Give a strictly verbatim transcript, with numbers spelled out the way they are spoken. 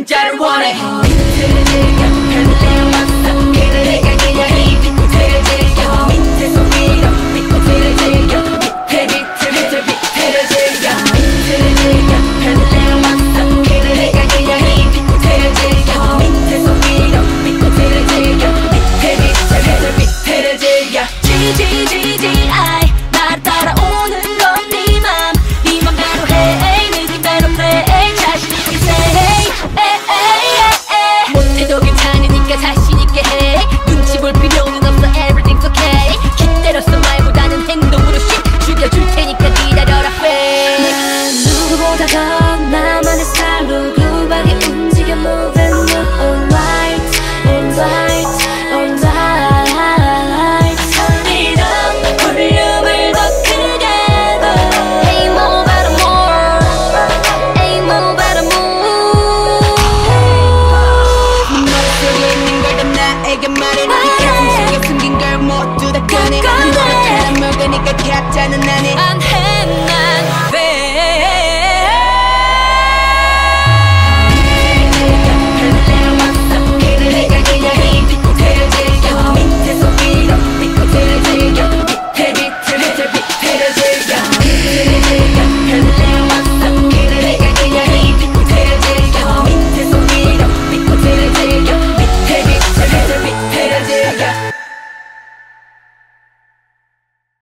진짜를 원해 G G G G I 날 따라오는 건 네 맘 네 맘대로 해 네 맘대로 내 자신 있게 say 못해도 괜찮으니까 자신 있게 해 눈치 볼 필요는 없어 everything's okay 기다렸어 말보다는 행동으로 shit 죽여줄 테니까 기다려라 babe 난 누구보다 더 나만의 스타일로 글루하게 움직여 move and look alright alright I